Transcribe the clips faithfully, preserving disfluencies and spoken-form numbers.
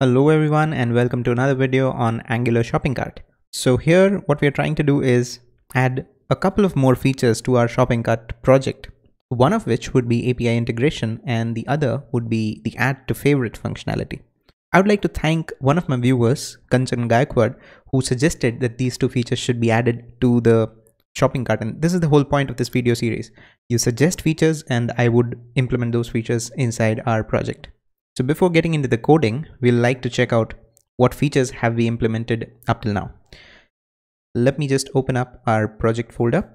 Hello everyone and welcome to another video on Angular shopping cart. So here what we are trying to do is add a couple of more features to our shopping cart project. One of which would be A P I integration and the other would be the add to favorite functionality. I would like to thank one of my viewers, Kanchan Gaikwad, who suggested that these two features should be added to the shopping cart, and this is the whole point of this video series. You suggest features and I would implement those features inside our project. So before getting into the coding, we'll like to check out what features have we implemented up till now. Let me just open up our project folder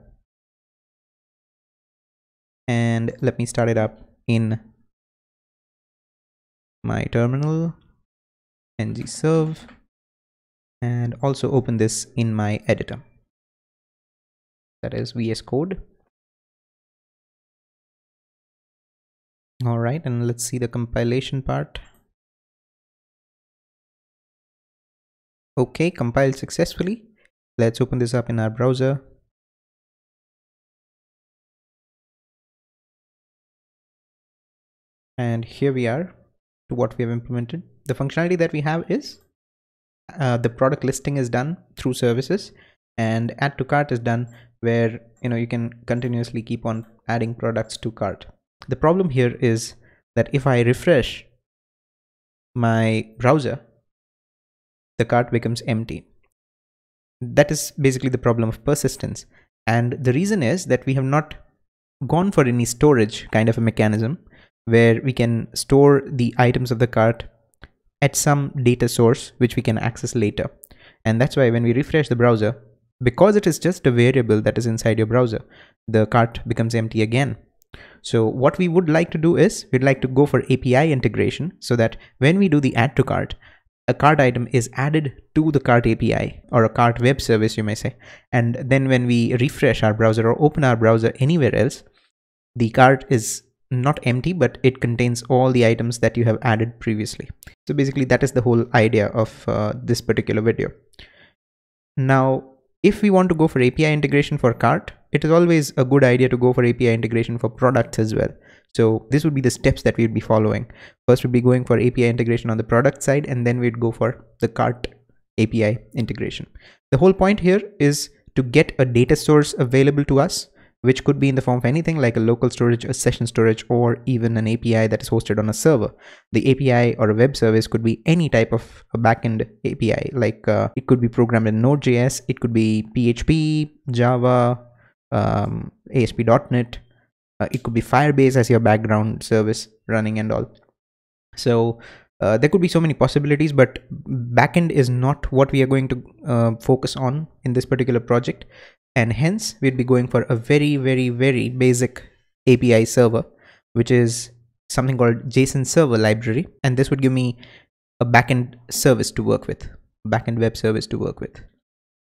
and let me start it up in my terminal, ng-serve, and also open this in my editor, that is V S Code. All right, and let's see the compilation part. Okay, compiled successfully. Let's open this up in our browser. And here we are to what we have implemented. The functionality that we have is uh, the product listing is done through services and add to cart is done where, you know, you can continuously keep on adding products to cart. The problem here is that if I refresh my browser, the cart becomes empty. That is basically the problem of persistence. And the reason is that we have not gone for any storage kind of a mechanism where we can store the items of the cart at some data source which we can access later. And that's why when we refresh the browser, because it is just a variable that is inside your browser, the cart becomes empty again. So what we would like to do is we'd like to go for A P I integration so that when we do the add to cart, a cart item is added to the cart A P I or a cart web service, you may say. And then when we refresh our browser or open our browser anywhere else, the cart is not empty, but it contains all the items that you have added previously. So basically that is the whole idea of uh, this particular video. Now, if we want to go for A P I integration for cart, it is always a good idea to go for A P I integration for products as well. So this would be the steps that we'd be following. First, we'd be going for A P I integration on the product side, and then we'd go for the cart A P I integration. The whole point here is to get a data source available to us, which could be in the form of anything like a local storage, a session storage, or even an A P I that is hosted on a server. The A P I or a web service could be any type of a backend A P I, like uh, it could be programmed in Node.js, it could be P H P, Java, um, A S P dot net, uh, it could be Firebase as your background service running and all. So uh, there could be so many possibilities, but backend is not what we are going to uh, focus on in this particular project. And hence we'd be going for a very, very, very basic A P I server, which is something called JSON server library. And this would give me a backend service to work with, backend web service to work with.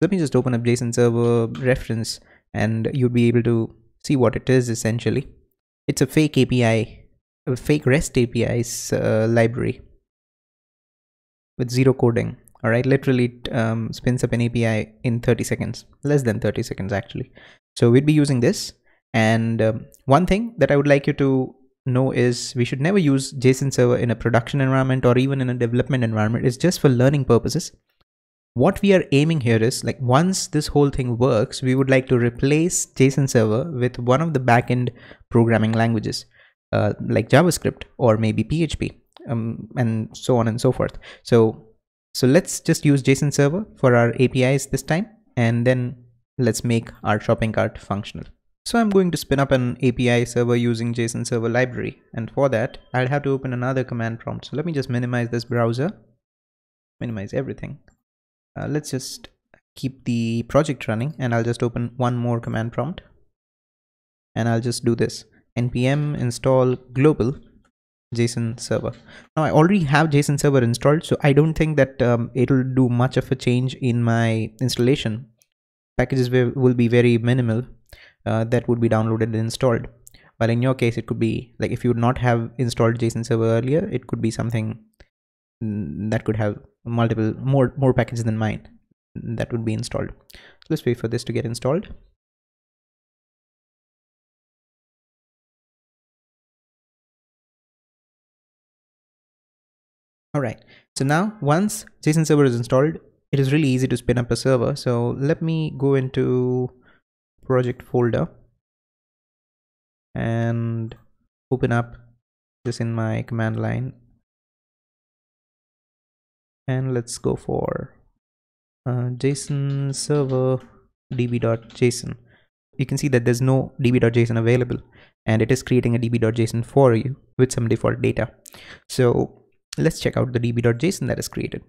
Let me just open up JSON server reference and you'll be able to see what it is essentially. It's a fake A P I, a fake REST A P Is uh, library with zero coding. All right, literally it um, spins up an A P I in thirty seconds, less than thirty seconds actually. So we'd be using this. And um, one thing that I would like you to know is we should never use JSON server in a production environment or even in a development environment. It's just for learning purposes. What we are aiming here is like once this whole thing works, we would like to replace JSON server with one of the backend programming languages uh, like JavaScript or maybe P H P um, and so on and so forth. So. So let's just use JSON server for our A P Is this time, and then let's make our shopping cart functional. So I'm going to spin up an A P I server using JSON server library. And for that, I'll have to open another command prompt. So let me just minimize this browser, minimize everything. Uh, let's just keep the project running and I'll just open one more command prompt and I'll just do this npm install global JSON server. Now I already have JSON server installed, so I don't think that um, it'll do much of a change in my installation. Packages will be very minimal uh, that would be downloaded and installed. While in your case, it could be like if you would not have installed JSON server earlier, it could be something that could have multiple more more packages than mine that would be installed. So let's wait for this to get installed. All right, So now once JSON server is installed, it is really easy to spin up a server. So let me go into project folder and open up this in my command line, and let's go for uh, JSON server db.json. You can see that there's no db.json available, and it is creating a db.json for you with some default data. So let's check out the db.json that is created.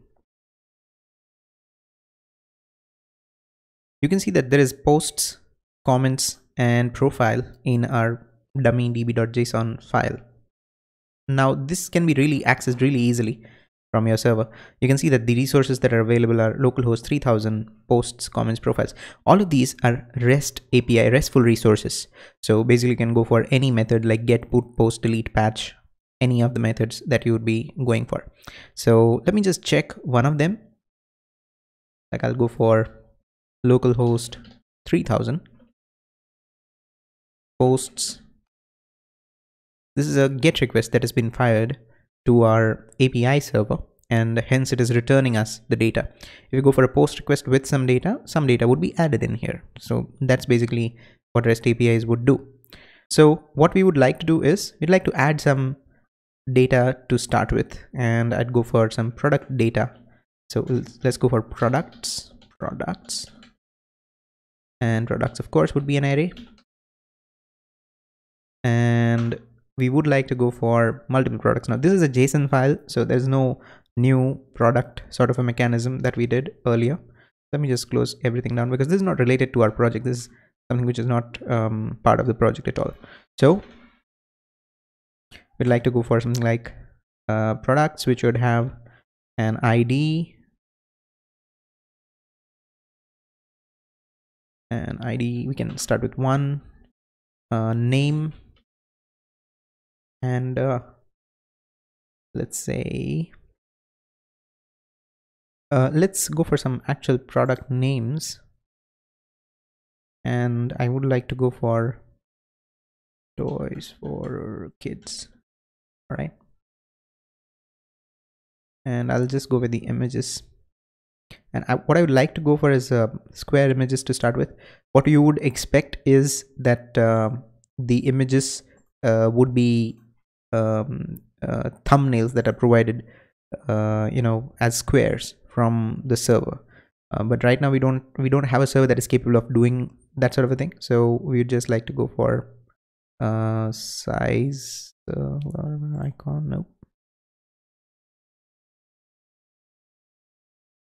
You can see that there is posts, comments, and profile in our dummy db.json file. Now this can be really accessed really easily from your server. You can see that the resources that are available are localhost three thousand, posts, comments, profiles. All of these are REST A P I, RESTful resources. So basically you can go for any method like get, put, post, delete, patch, any of the methods that you would be going for. So let me just check one of them. Like I'll go for localhost three thousand, posts. This is a GET request that has been fired to our A P I server, and hence it is returning us the data. If you go for a POST request with some data, some data would be added in here. So that's basically what REST A P Is would do. So what we would like to do is, we'd like to add some data to start with, and I'd go for some product data. So let's go for products, products, and products of course would be an array. And we would like to go for multiple products. Now this is a JSON file, so there's no new product sort of a mechanism that we did earlier. Let me just close everything down because this is not related to our project. This is something which is not um, part of the project at all. So we'd like to go for something like uh, products, which would have an I D, an I D. We can start with one, uh, name, and uh, let's say uh, let's go for some actual product names, and I would like to go for toys for kids. All right, and I'll just go with the images, and I, what I would like to go for is uh, square images to start with. What you would expect is that uh, the images uh, would be Um, uh, thumbnails that are provided uh, you know, as squares from the server, uh, but right now we don't we don't have a server that is capable of doing that sort of a thing. So we would just like to go for uh, size uh, icon. Nope,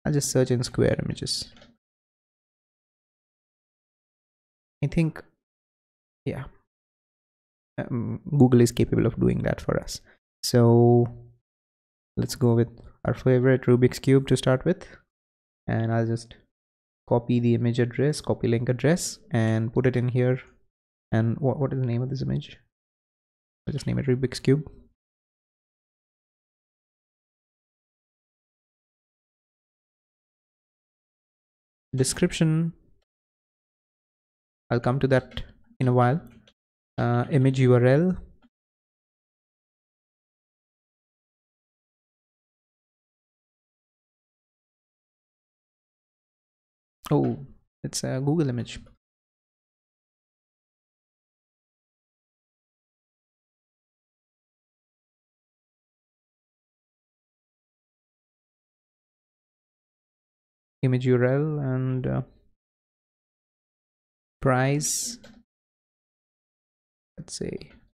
I'll just search in square images. I think, yeah, Um, Google is capable of doing that for us. So let's go with our favorite Rubik's Cube to start with, and I'll just copy the image address, copy link address, and put it in here. And what, what is the name of this image? I'll just name it Rubik's Cube. Description, I'll come to that in a while. Uh, image U R L, oh, it's a Google image. Image U R L and uh, price, let's say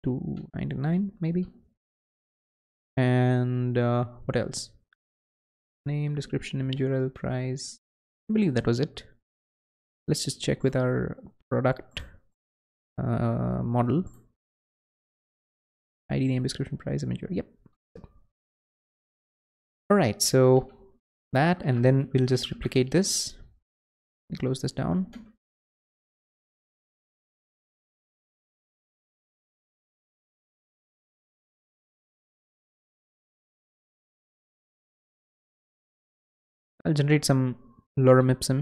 two ninety-nine maybe, and uh, what else? Name, description, image U R L, price. I believe that was it. Let's just check with our product uh, model. I D, name, description, price, image U R L. Yep. All right, so that, and then we'll just replicate this. Close this down. I'll generate some lorem ipsum.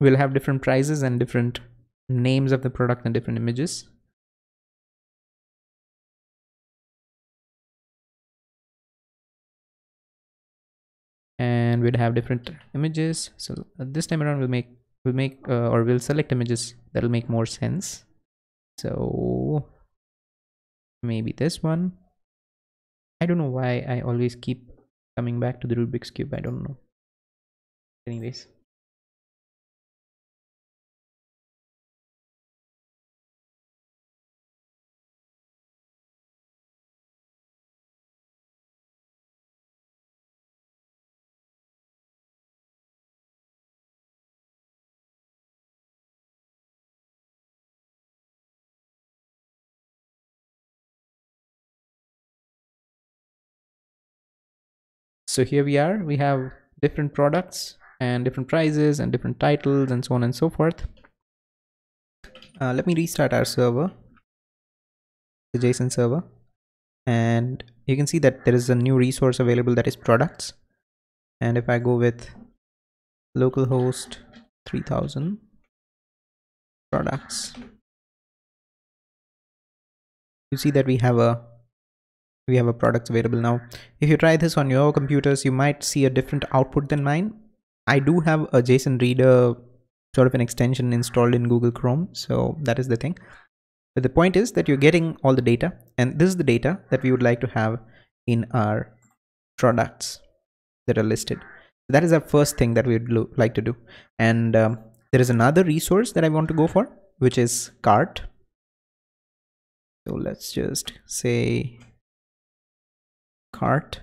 will have different prices and different names of the product and different images. And we'd have different images. So this time around we'll make we'll make uh, or we'll select images that'll make more sense. So maybe this one. I don't know why I always keep coming back to the Rubik's Cube. I don't know. Anyways. So here we are, we have different products and different prices and different titles and so on and so forth. Uh, let me restart our server, the JSON server, and you can see that there is a new resource available, that is products. And if I go with localhost three thousand products, you see that we have a We have a product available now. If you try this on your computers, you might see a different output than mine. I do have a JSON reader, sort of an extension installed in Google Chrome. So that is the thing. But the point is that you're getting all the data, and this is the data that we would like to have in our products that are listed. That is our first thing that we would like to do. And um, there is another resource that I want to go for, which is cart. So let's just say cart,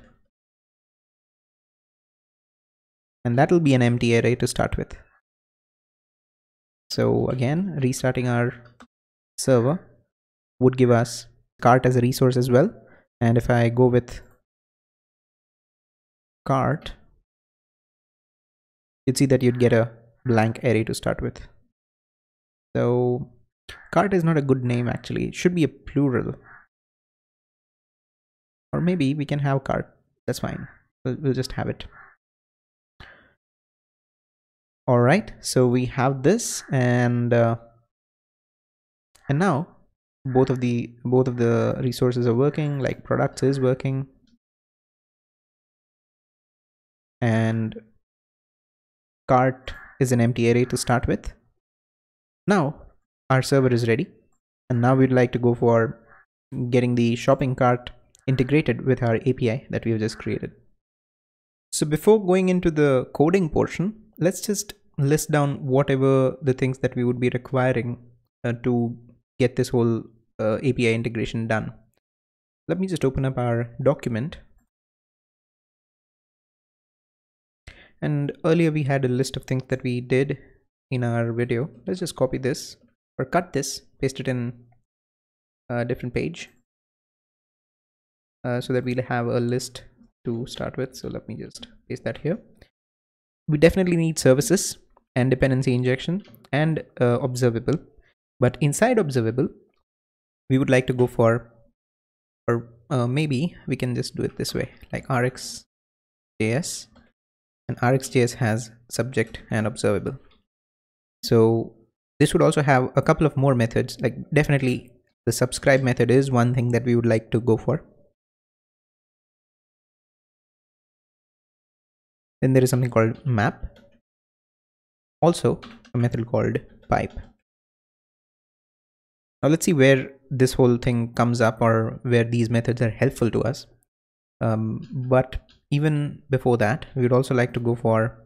and that will be an empty array to start with. So again, restarting our server would give us cart as a resource as well. And if I go with cart, you'd see that you'd get a blank array to start with. So cart is not a good name actually, it should be a plural. Or maybe we can have cart, that's fine, we'll, we'll just have it. All right, so we have this, and uh, and now both of the both of the resources are working, like products is working, and cart is an empty array to start with. Now our server is ready, and now we'd like to go for getting the shopping cart integrated with our A P I that we've just created. So before going into the coding portion, let's just list down whatever the things that we would be requiring uh, to get this whole uh, A P I integration done. Let me just open up our document. And earlier we had a list of things that we did in our video. Let's just copy this or cut this, paste it in a different page. Uh, so that we'll have a list to start with. So let me just paste that here. We definitely need services and dependency injection and uh, observable. But inside observable, we would like to go for, or uh, maybe we can just do it this way, like RxJS, and RxJS has subject and observable. So this would also have a couple of more methods, like definitely the subscribe method is one thing that we would like to go for. Then there is something called map, also a method called pipe. Now let's see where this whole thing comes up, or where these methods are helpful to us. Um, but even before that, we would also like to go for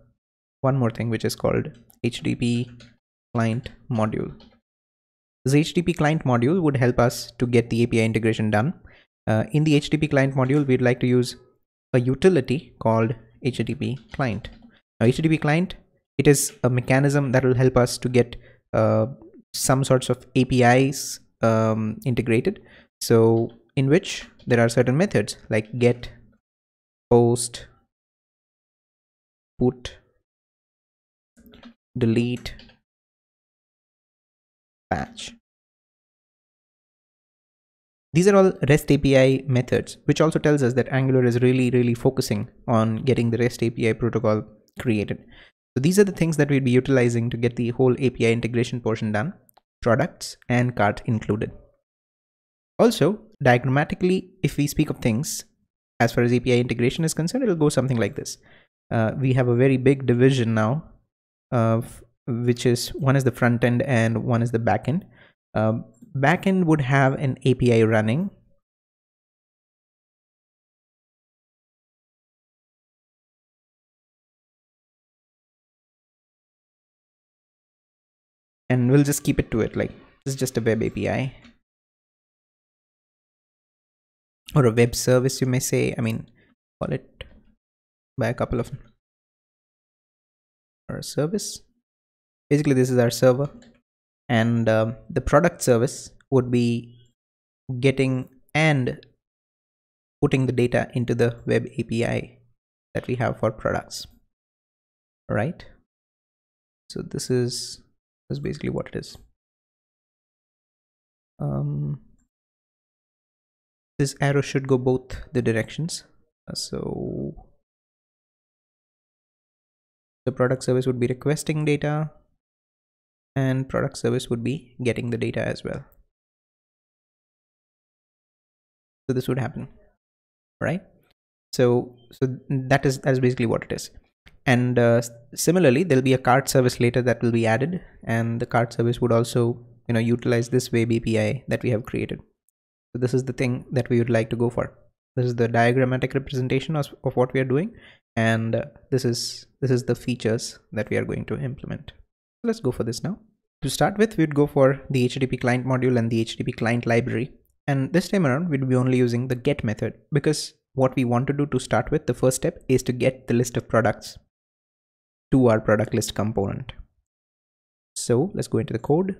one more thing, which is called H T T P client module. This H T T P client module would help us to get the A P I integration done. Uh, in the H T T P client module, we'd like to use a utility called H T T P client. Now H T T P client, it is a mechanism that will help us to get uh, some sorts of A P Is um, integrated. So in which there are certain methods like get, post, put, delete, patch. These are all REST A P I methods, which also tells us that Angular is really, really focusing on getting the REST A P I protocol created. So these are the things that we'll be utilizing to get the whole A P I integration portion done, products and cart included. Also, diagrammatically, if we speak of things, as far as A P I integration is concerned, it'll go something like this. Uh, we have a very big division now, of, which is one is the front end and one is the back end. Uh, back end would have an A P I running. And we'll just keep it to it, like this is just a web A P I or a web service, you may say. I mean, call it by a couple of or a service. Basically, this is our server, and um, the product service would be getting and putting the data into the web A P I that we have for products. All right. So this is. Is basically what it is. Um, this arrow should go both the directions. So the product service would be requesting data, and product service would be getting the data as well. So this would happen, right? So so that is that's basically what it is. And uh, similarly, there'll be a cart service later that will be added, and the cart service would also, you know, utilize this web A P I that we have created. So this is the thing that we would like to go for. This is the diagrammatic representation of, of what we are doing, and uh, this is this is the features that we are going to implement. So let's go for this now. To start with, we'd go for the H T T P client module and the H T T P client library. And this time around, we'd be only using the get method, because what we want to do to start with, the first step is to get the list of products to our product list component. So let's go into the code,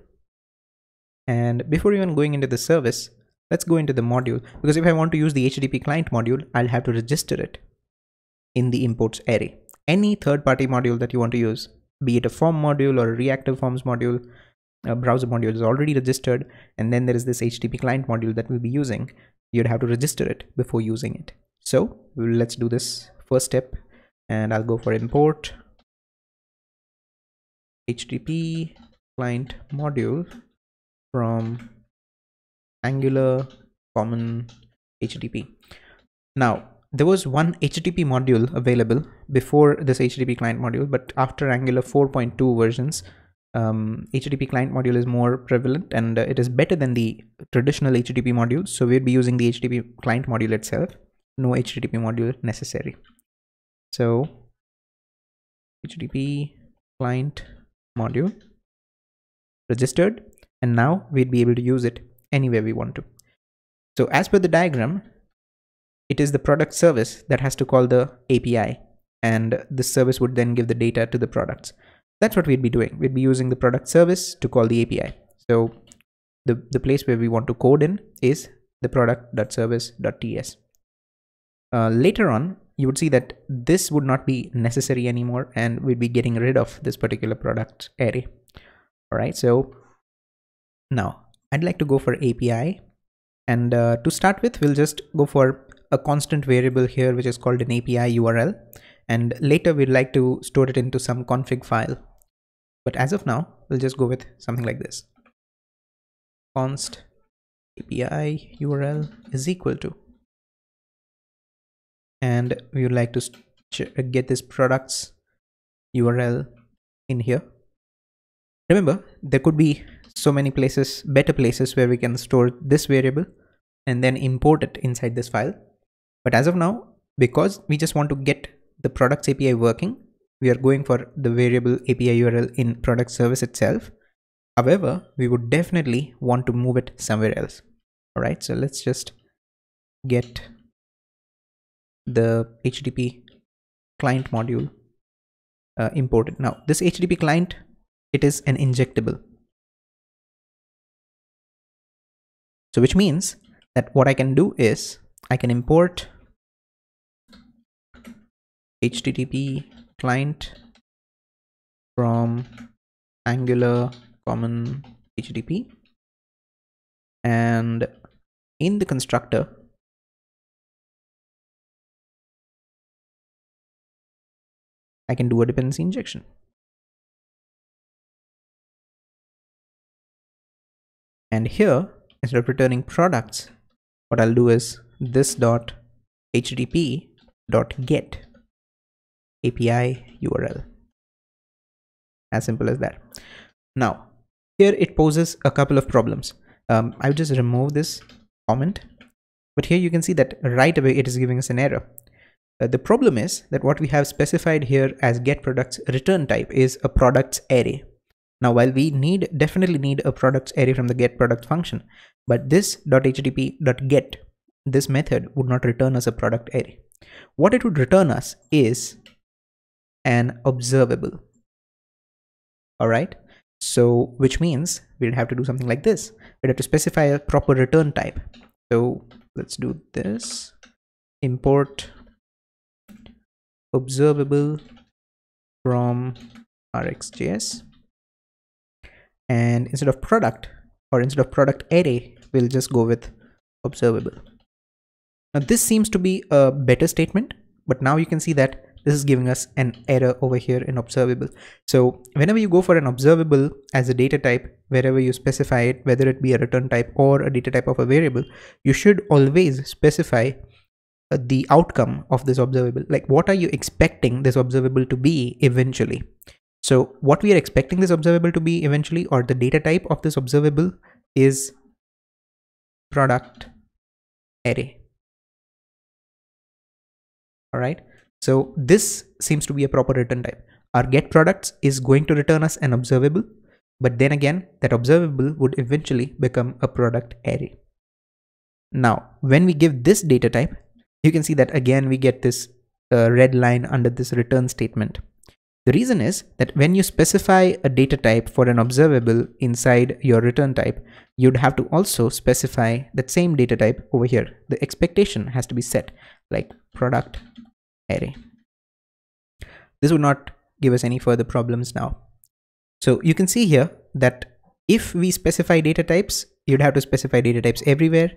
and before even going into the service, let's go into the module, because if I want to use the H T T P client module, I'll have to register it in the imports array. Any third-party module that you want to use, be it a form module or a reactive forms module, a browser module is already registered, and then there is this H T T P client module that we'll be using. You'd have to register it before using it. So let's do this first step, and I'll go for import H T T P client module from Angular common H T T P. Now, there was one H T T P module available before this H T T P client module, but after Angular four point two versions, um, H T T P client module is more prevalent, and uh, it is better than the traditional H T T P module. So we'd be using the H T T P client module itself. No H T T P module necessary. So H T T P client module registered, and now we'd be able to use it anywhere we want to. So as per the diagram, it is the product service that has to call the A P I, and this service would then give the data to the products. That's what we'd be doing. We'd be using the product service to call the A P I. So the, the place where we want to code in is the product.service.ts. Uh, later on, you would see that this would not be necessary anymore, and we'd be getting rid of this particular product array. All right. So now I'd like to go for A P I, and uh, to start with, we'll just go for a constant variable here, which is called an A P I U R L. And later we'd like to store it into some config file. But as of now, we'll just go with something like this. Const A P I U R L is equal to, and we would like to get this products U R L in here. Remember, there could be so many places, better places where we can store this variable and then import it inside this file. But as of now, because we just want to get the products A P I working, we are going for the variable A P I U R L in product service itself. However, we would definitely want to move it somewhere else. All right, so let's just get the H T T P client module uh, imported. Now this H T T P client, it is an injectable. So which means that what I can do is I can import H T T P client from Angular common H T T P, and in the constructor I can do a dependency injection. And here, instead of returning products, what I'll do is this dot http dot get api U R L. As simple as that. Now, here it poses a couple of problems. Um, I'll just remove this comment, but here you can see that right away it is giving us an error. Uh, the problem is that what we have specified here as get products return type is a products array. Now, while we need definitely need a products array from the get product function, but this .http.get, this method would not return us a product array. What it would return us is an observable. All right. So which means we'd have to do something like this. We'd have to specify a proper return type. So let's do this, import observable from RxJS, and instead of product or instead of product array, we'll just go with observable. Now this seems to be a better statement, but now you can see that this is giving us an error over here in observable. So whenever you go for an observable as a data type, wherever you specify it, whether it be a return type or a data type of a variable, you should always specify uh, the outcome of this observable. Like, what are you expecting this observable to be eventually? So what we are expecting this observable to be eventually, or the data type of this observable, is product array. All right. So this seems to be a proper return type. Our get products is going to return us an observable, but then again, that observable would eventually become a product array. Now, when we give this data type, you can see that again, we get this uh, red line under this return statement. The reason is that when you specify a data type for an observable inside your return type, you'd have to also specify that same data type over here. The expectation has to be set like product array. This would not give us any further problems now. So you can see here that if we specify data types, you'd have to specify data types everywhere.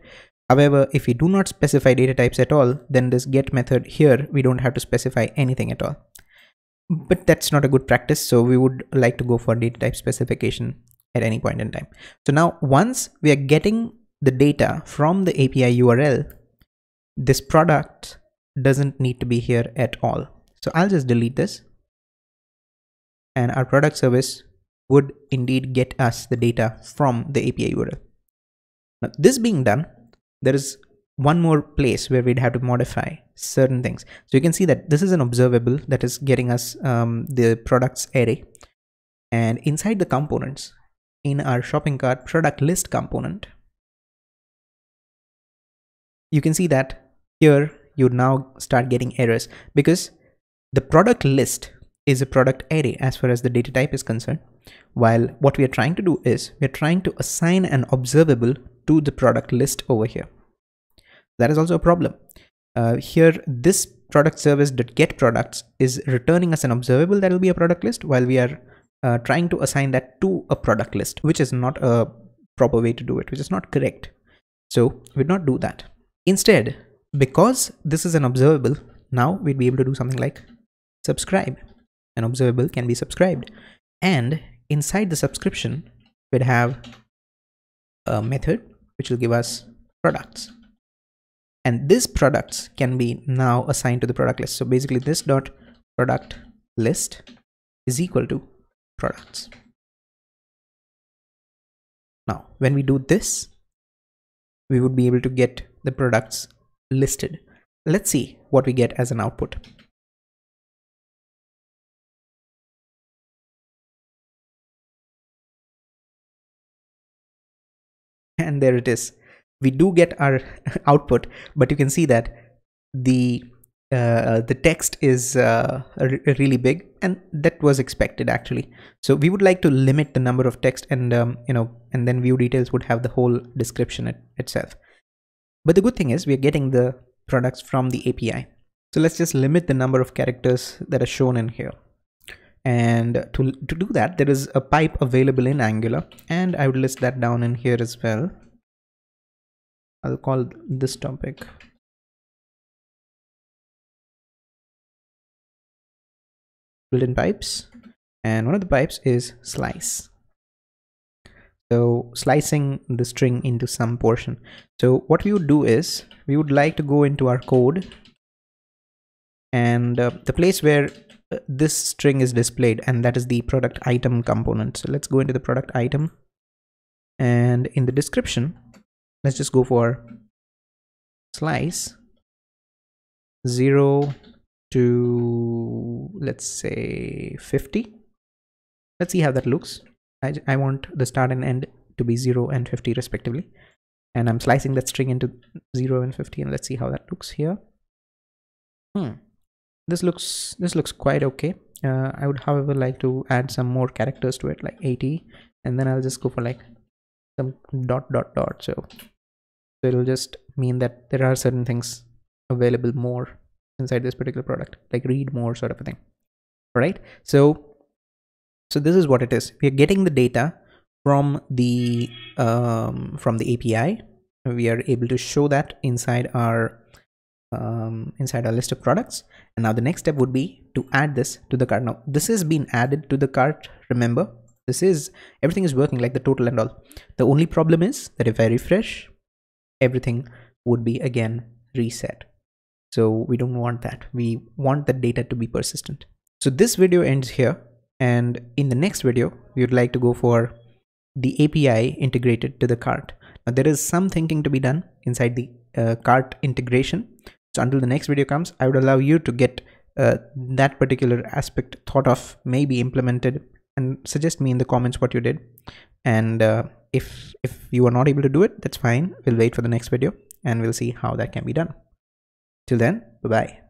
However, if we do not specify data types at all, then this get method here, we don't have to specify anything at all. But that's not a good practice. So we would like to go for data type specification at any point in time. So now once we are getting the data from the A P I U R L, this product doesn't need to be here at all. So I'll just delete this, and our product service would indeed get us the data from the A P I U R L. Now this being done, there is one more place where we'd have to modify certain things. So you can see that this is an observable that is getting us um, the products array, and inside the components in our shopping cart product list component, you can see that here you now start getting errors because the product list is a product array as far as the data type is concerned. While what we are trying to do is we're trying to assign an observable to the product list over here. That is also a problem. Uh, here, this product service dot get products is returning us an observable that will be a product list, while we are uh, trying to assign that to a product list, which is not a proper way to do it, which is not correct. So we'd not do that. Instead, because this is an observable, now we'd be able to do something like subscribe. An observable can be subscribed, and inside the subscription we'd have a method which will give us products, and this products can be now assigned to the product list. So basically this dot product list is equal to products. Now when we do this, we would be able to get the products listed. Let's see what we get as an output. And there it is. We do get our output, but you can see that the uh, the text is uh, really big, and that was expected actually. So we would like to limit the number of text, and um, you know, and then view details would have the whole description it, itself. But the good thing is we're getting the products from the A P I. So let's just limit the number of characters that are shown in here. And to, to do that, there is a pipe available in Angular, and I would list that down in here as well. I'll call this topic. Built-in pipes. And one of the pipes is slice. So slicing the string into some portion. So what we would do is we would like to go into our code, and uh, the place where uh, this string is displayed, and that is the product item component. So let's go into the product item, and in the description let's just go for slice zero to, let's say, fifty. Let's see how that looks. I, I want the start and end to be zero and fifty respectively, and I'm slicing that string into zero and fifty, and let's see how that looks here. Hmm, this looks this looks quite okay. uh, I would however like to add some more characters to it, like eighty, and then I'll just go for like some dot dot dot, so, so it'll just mean that there are certain things available more inside this particular product, like read more sort of a thing. All right, so So this is what it is. We are getting the data from the um, from the A P I. We are able to show that inside our um, inside our list of products. And now the next step would be to add this to the cart. Now this has been added to the cart. Remember, this is everything is working, like the total and all. The only problem is that if I refresh, everything would be again reset. So we don't want that. We want the data to be persistent. So this video ends here. And in the next video, we would like to go for the A P I integrated to the cart. Now, there is some thinking to be done inside the uh, cart integration. So until the next video comes, I would allow you to get uh, that particular aspect thought of, maybe implemented, and suggest me in the comments what you did. And uh, if, if you are not able to do it, that's fine. We'll wait for the next video and we'll see how that can be done. Till then, bye-bye.